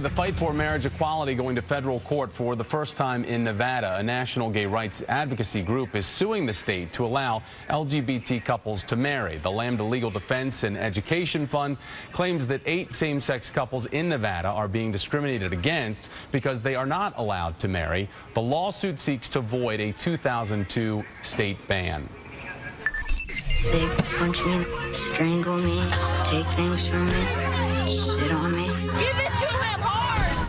The fight for marriage equality going to federal court for the first time in Nevada. A national gay rights advocacy group is suing the state to allow LGBT couples to marry. The Lambda Legal Defense and Education Fund claims that 8 same-sex couples in Nevada are being discriminated against because they are not allowed to marry. The lawsuit seeks to void a 2002 state ban. They punch me, strangle me, take things from me, sit on me. Give it to him hard!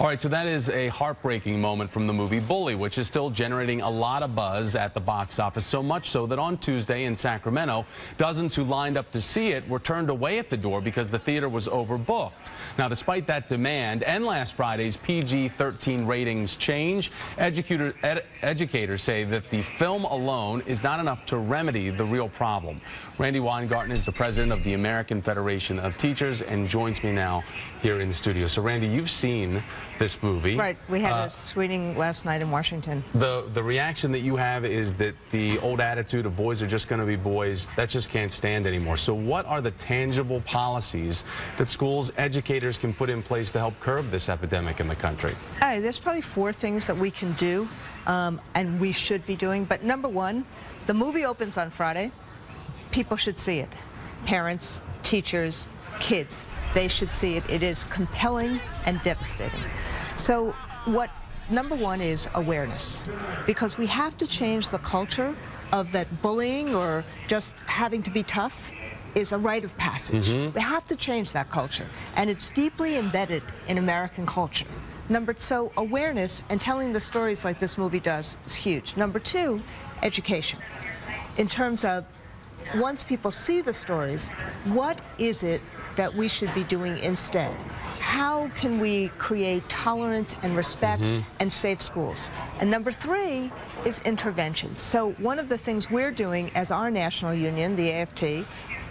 All right, so that is a heartbreaking moment from the movie Bully, which is still generating a lot of buzz at the box office, so much so that on Tuesday in Sacramento, dozens who lined up to see it were turned away at the door because the theater was overbooked. Now, despite that demand and last Friday's PG-13 ratings change, educators say that the film alone is not enough to remedy the real problem. Randi Weingarten is the president of the American Federation of Teachers and joins me now here in the studio. So, Randi, you've seen this movie. Right. We had a screening last night in Washington. The reaction that you have is that the old attitude of boys are just going to be boys, that just can't stand anymore. So what are the tangible policies that schools, educators can put in place to help curb this epidemic in the country? There's probably 4 things that we can do and we should be doing. But number one, the movie opens on Friday. People should see it. Parents, teachers, kids. They should see it. It is compelling and devastating. So what number one is awareness, because we have to change the culture of that bullying or just having to be tough is a rite of passage. We have to change that culture, and it's deeply embedded in American culture. So awareness and telling the stories like this movie does is huge. Number two, education. In terms of once people see the stories, what is it that we should be doing instead? How can we create tolerance and respect and safe schools? And number three is intervention. So one of the things we're doing as our national union, the AFT,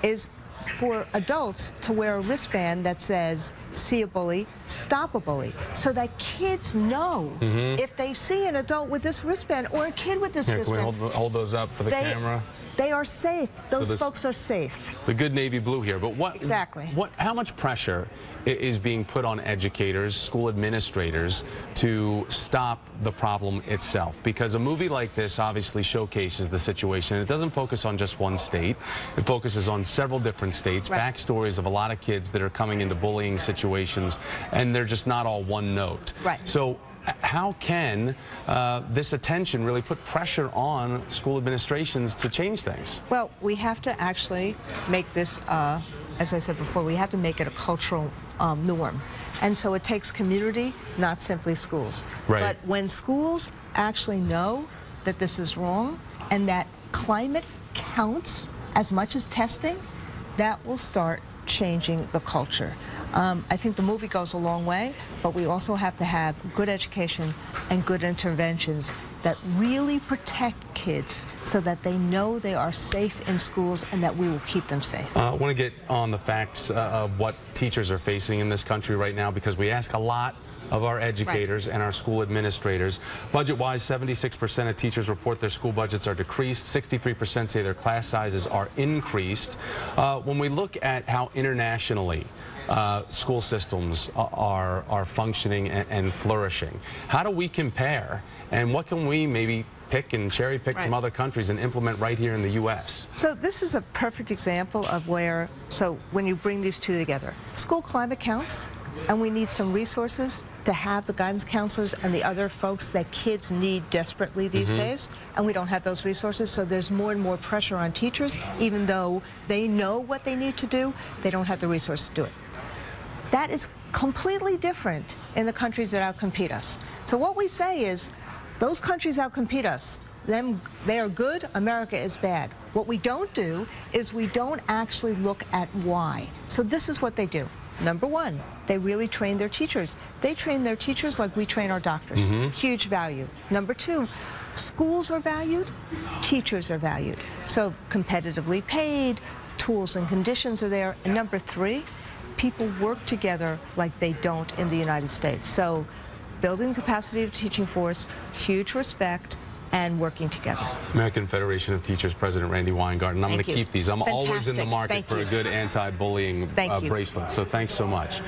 is for adults to wear a wristband that says, see a bully, stop a bully, so that kids know if they see an adult with this wristband or a kid with this wristband. Can we hold those up for the camera? They are safe. Those folks are safe. The good navy blue here. But what exactly? How much pressure is being put on educators, school administrators, to stop the problem itself? Because a movie like this obviously showcases the situation. It doesn't focus on just one state. It focuses on several different states, backstories of a lot of kids that are coming into bullying situations, and they're just not all one note. So how can this attention really put pressure on school administrations to change things? Well, we have to actually make this, as I said before, we have to make it a cultural norm. And so it takes community, not simply schools. But when schools actually know that this is wrong and that climate counts as much as testing, that will start changing the culture. I think the movie goes a long way, but we also have to have good education and good interventions that really protect kids so that they know they are safe in schools and that we will keep them safe. I want to get on the facts of what teachers are facing in this country right now, because we ask a lot of our educators and our school administrators. Budget-wise, 76% of teachers report their school budgets are decreased. 63% say their class sizes are increased. When we look at how internationally school systems are functioning and flourishing, how do we compare, and what can we maybe pick and cherry pick from other countries and implement right here in the U.S.? So this is a perfect example of where, so when you bring these two together, school climate counts, and we need some resources to have the guidance counselors and the other folks that kids need desperately these days, and we don't have those resources, so there's more and more pressure on teachers. Even though they know what they need to do, they don't have the resources to do it. That is completely different in the countries that outcompete us. So what we say is, those countries outcompete us. They are good, America is bad. What we don't do is we don't actually look at why. So this is what they do. Number one, they really train their teachers. They train their teachers like we train our doctors. Huge value. Number two, schools are valued, teachers are valued. So competitively paid, tools and conditions are there. And number three, people work together like they don't in the United States. So building the capacity of the teaching force, huge respect, and working together. American Federation of Teachers President Randi Weingarten. I'm going to keep these. I'm always in the market for a good anti-bullying bracelet. So thanks so much.